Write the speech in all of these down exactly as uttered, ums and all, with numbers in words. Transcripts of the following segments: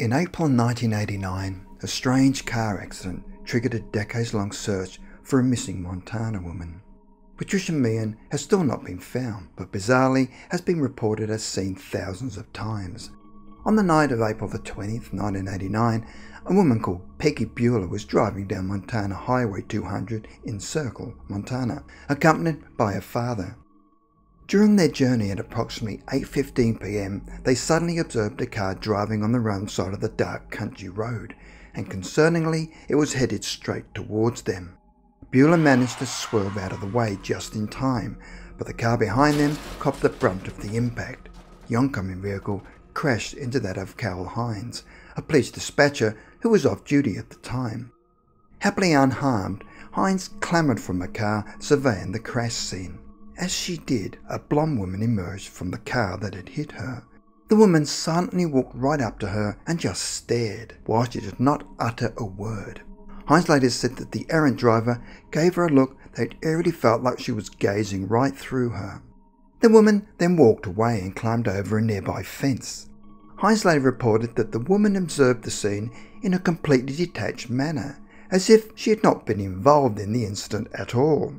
In April nineteen eighty-nine, a strange car accident triggered a decades-long search for a missing Montana woman. Patricia Meehan has still not been found, but bizarrely has been reported as seen thousands of times. On the night of April the twentieth, nineteen eighty-nine, a woman called Peggy Bueller was driving down Montana Highway two hundred in Circle, Montana, accompanied by her father. During their journey at approximately eight fifteen p m, they suddenly observed a car driving on the wrong side of the dark country road, and concerningly, it was headed straight towards them. Bueller managed to swerve out of the way just in time, but the car behind them copped the brunt of the impact. The oncoming vehicle crashed into that of Carl Hines, a police dispatcher who was off duty at the time. Happily unharmed, Hines clambered from the car, surveying the crash scene. As she did, a blonde woman emerged from the car that had hit her. The woman silently walked right up to her and just stared, while she did not utter a word. Hines later said that the errant driver gave her a look that eerily felt like she was gazing right through her. The woman then walked away and climbed over a nearby fence. Hines later reported that the woman observed the scene in a completely detached manner, as if she had not been involved in the incident at all.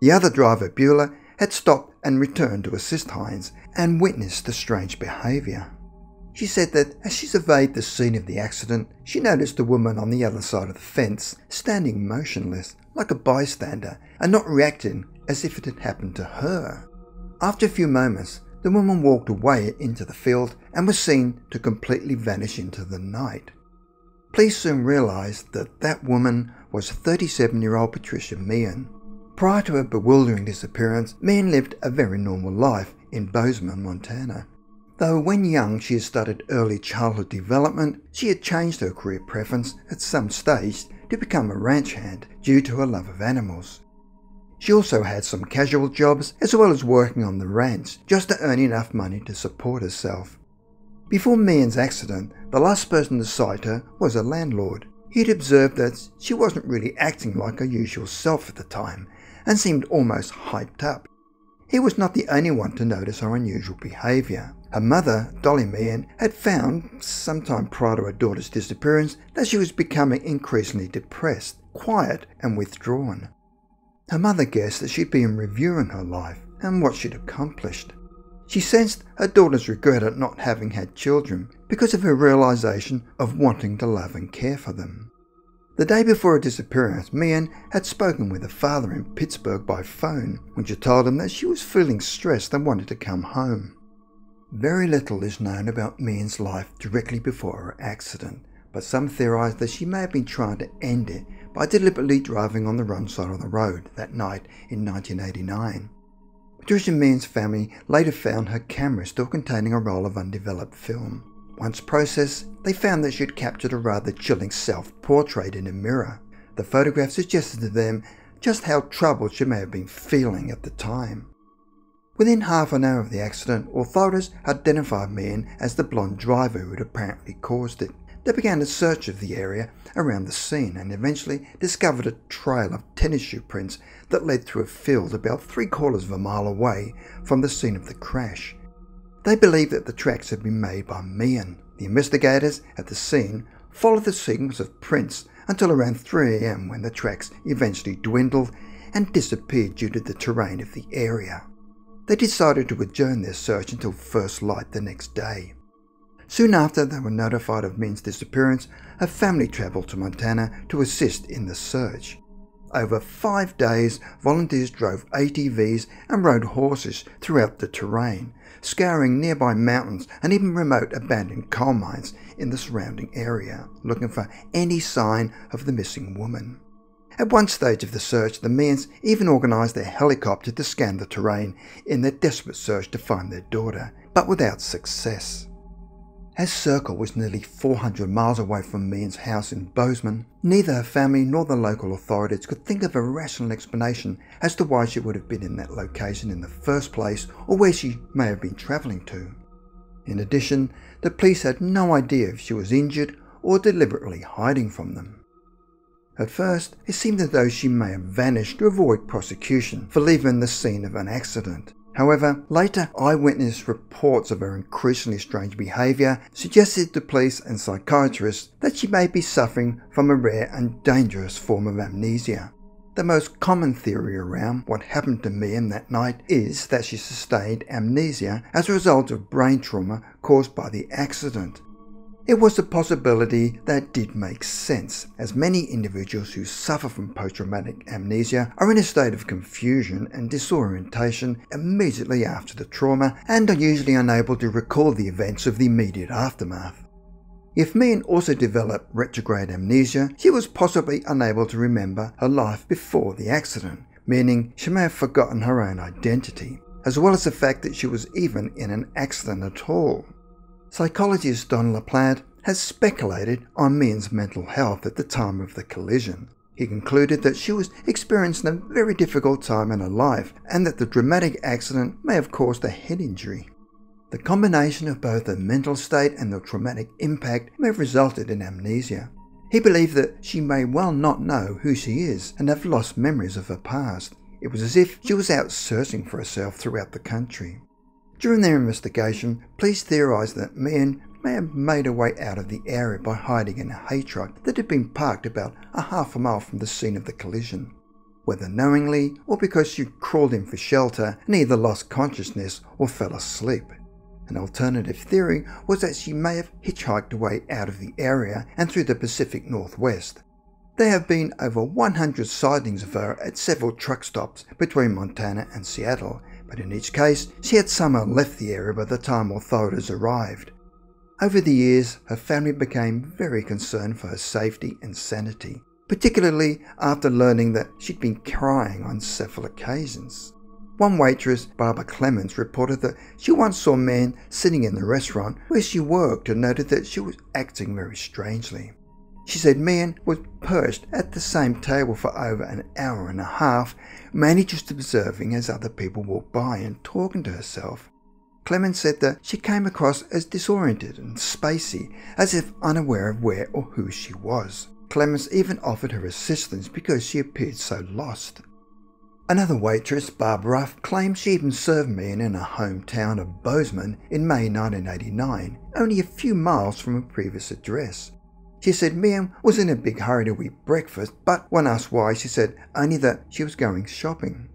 The other driver, Bueller, had stopped and returned to assist Hines and witnessed the strange behaviour. She said that as she surveyed the scene of the accident, she noticed a woman on the other side of the fence standing motionless like a bystander and not reacting as if it had happened to her. After a few moments, the woman walked away into the field and was seen to completely vanish into the night. Police soon realised that that woman was thirty-seven-year-old Patricia Meehan. Prior to her bewildering disappearance, Meehan lived a very normal life in Bozeman, Montana. Though when young she had studied early childhood development, she had changed her career preference at some stage to become a ranch hand due to her love of animals. She also had some casual jobs as well as working on the ranch just to earn enough money to support herself. Before Meehan's accident, the last person to sight her was her landlord. He'd observed that she wasn't really acting like her usual self at the time, and seemed almost hyped up. He was not the only one to notice her unusual behaviour. Her mother, Dolly Meehan, had found, sometime prior to her daughter's disappearance, that she was becoming increasingly depressed, quiet and withdrawn. Her mother guessed that she'd been reviewing her life and what she'd accomplished. She sensed her daughter's regret at not having had children because of her realisation of wanting to love and care for them. The day before her disappearance, Meehan had spoken with her father in Pittsburgh by phone when she told him that she was feeling stressed and wanted to come home. Very little is known about Meehan's life directly before her accident, but some theorise that she may have been trying to end it by deliberately driving on the wrong side of the road that night in nineteen eighty-nine. Patricia Meehan's family later found her camera still containing a roll of undeveloped film. Once processed, they found that she had captured a rather chilling self-portrait in a mirror. The photograph suggested to them just how troubled she may have been feeling at the time. Within half an hour of the accident, authorities identified Meehan as the blonde driver who had apparently caused it. They began a search of the area around the scene and eventually discovered a trail of tennis shoe prints that led through a field about three quarters of a mile away from the scene of the crash. They believed that the tracks had been made by Meehan. The investigators at the scene followed the sequence of prints until around three a m when the tracks eventually dwindled and disappeared due to the terrain of the area. They decided to adjourn their search until first light the next day. Soon after they were notified of Meehan's disappearance, her family travelled to Montana to assist in the search. Over five days, volunteers drove A T Vs and rode horses throughout the terrain, scouring nearby mountains and even remote abandoned coal mines in the surrounding area, looking for any sign of the missing woman. At one stage of the search, the Meehans even organised their helicopter to scan the terrain in their desperate search to find their daughter, but without success. As Circle was nearly four hundred miles away from Meehan's house in Bozeman, neither her family nor the local authorities could think of a rational explanation as to why she would have been in that location in the first place or where she may have been travelling to. In addition, the police had no idea if she was injured or deliberately hiding from them. At first, it seemed as though she may have vanished to avoid prosecution for leaving the scene of an accident. However, later eyewitness reports of her increasingly strange behaviour suggested to police and psychiatrists that she may be suffering from a rare and dangerous form of amnesia. The most common theory around what happened to Meehan that night is that she sustained amnesia as a result of brain trauma caused by the accident. It was a possibility that did make sense, as many individuals who suffer from post-traumatic amnesia are in a state of confusion and disorientation immediately after the trauma and are usually unable to recall the events of the immediate aftermath. If Meehan also developed retrograde amnesia, she was possibly unable to remember her life before the accident, meaning she may have forgotten her own identity, as well as the fact that she was even in an accident at all. Psychologist Don LaPlante has speculated on Meehan's mental health at the time of the collision. He concluded that she was experiencing a very difficult time in her life and that the dramatic accident may have caused a head injury. The combination of both the mental state and the traumatic impact may have resulted in amnesia. He believed that she may well not know who she is and have lost memories of her past. It was as if she was out searching for herself throughout the country. During their investigation, police theorised that Meehan may have made her way out of the area by hiding in a hay truck that had been parked about a half a mile from the scene of the collision. Whether knowingly or because she crawled in for shelter and either lost consciousness or fell asleep. An alternative theory was that she may have hitchhiked her way out of the area and through the Pacific Northwest. There have been over one hundred sightings of her at several truck stops between Montana and Seattle, but in each case, she had somehow left the area by the time authorities arrived. Over the years, her family became very concerned for her safety and sanity, particularly after learning that she'd been crying on several occasions. One waitress, Barbara Clemens, reported that she once saw Meehan sitting in the restaurant where she worked and noted that she was acting very strangely. She said Meehan was perched at the same table for over an hour and a half, mainly just observing as other people walked by and talking to herself. Clemens said that she came across as disoriented and spacey, as if unaware of where or who she was. Clemens even offered her assistance because she appeared so lost. Another waitress, Barbara Ruff, claimed she even served Meehan in her hometown of Bozeman in May nineteen eighty-nine, only a few miles from her previous address. She said Meehan was in a big hurry to eat breakfast, but when asked why, she said only that she was going shopping.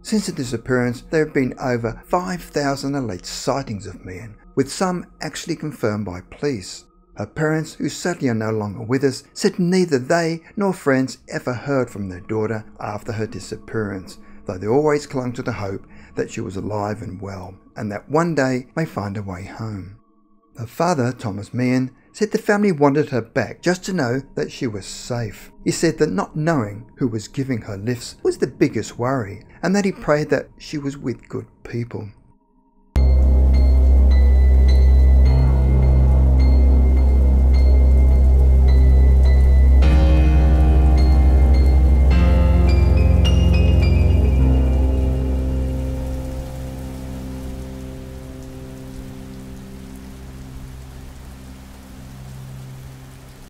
Since her disappearance, there have been over five thousand alleged sightings of Meehan, with some actually confirmed by police. Her parents, who sadly are no longer with us, said neither they nor friends ever heard from their daughter after her disappearance, though they always clung to the hope that she was alive and well, and that one day may find her way home. Her father, Thomas Meehan, said the family wanted her back just to know that she was safe. He said that not knowing who was giving her lifts was the biggest worry, and that he prayed that she was with good people.